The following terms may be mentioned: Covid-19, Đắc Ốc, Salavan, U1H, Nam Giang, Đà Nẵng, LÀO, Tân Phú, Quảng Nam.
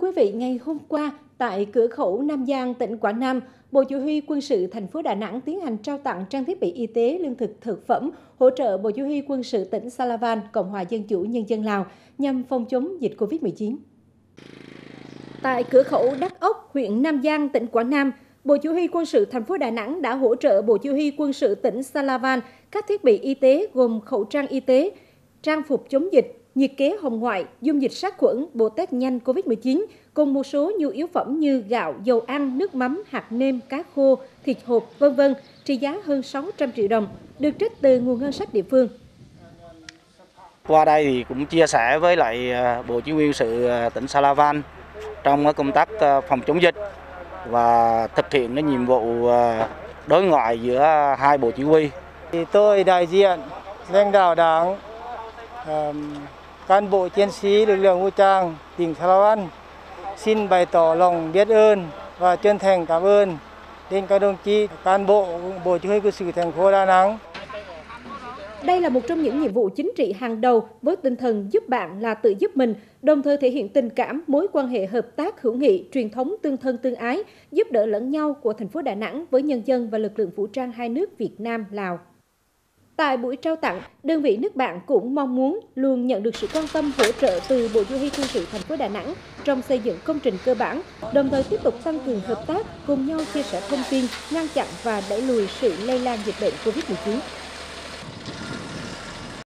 quý vị, ngày hôm qua, tại cửa khẩu Nam Giang, tỉnh Quảng Nam, Bộ Chỉ huy Quân sự thành phố Đà Nẵng tiến hành trao tặng trang thiết bị y tế, lương thực, thực phẩm, hỗ trợ Bộ Chỉ huy Quân sự tỉnh Salavan, Cộng hòa Dân chủ Nhân dân Lào nhằm phòng chống dịch Covid-19. Tại cửa khẩu Đắc Ốc, huyện Nam Giang, tỉnh Quảng Nam, Bộ Chỉ huy Quân sự thành phố Đà Nẵng đã hỗ trợ Bộ Chỉ huy Quân sự tỉnh Salavan các thiết bị y tế gồm khẩu trang y tế, trang phục chống dịch, nhiệt kế hồng ngoại, dung dịch sát khuẩn, bộ test nhanh Covid-19, cùng một số nhu yếu phẩm như gạo, dầu ăn, nước mắm, hạt nêm, cá khô, thịt hộp, v.v. trị giá hơn 600 triệu đồng, được trích từ nguồn ngân sách địa phương. Qua đây thì cũng chia sẻ với lại Bộ Chỉ huy Quân sự tỉnh Salavan trong công tác phòng chống dịch và thực hiện cái nhiệm vụ đối ngoại giữa hai bộ chỉ huy. Thì tôi đại diện lãnh đạo Đảng, cán bộ chiến sĩ lực lượng vũ trang tỉnh Salavan xin bày tỏ lòng biết ơn và chân thành cảm ơn đến các đồng chí cán bộ Bộ Chỉ huy Quân sự thành phố Đà Nẵng. Đây là một trong những nhiệm vụ chính trị hàng đầu với tinh thần giúp bạn là tự giúp mình, đồng thời thể hiện tình cảm, mối quan hệ hợp tác hữu nghị, truyền thống tương thân tương ái, giúp đỡ lẫn nhau của thành phố Đà Nẵng với nhân dân và lực lượng vũ trang hai nước Việt Nam, Lào. Tại buổi trao tặng, đơn vị nước bạn cũng mong muốn luôn nhận được sự quan tâm hỗ trợ từ Bộ Chỉ huy Quân sự thành phố Đà Nẵng trong xây dựng công trình cơ bản, đồng thời tiếp tục tăng cường hợp tác, cùng nhau chia sẻ thông tin, ngăn chặn và đẩy lùi sự lây lan dịch bệnh Covid-19.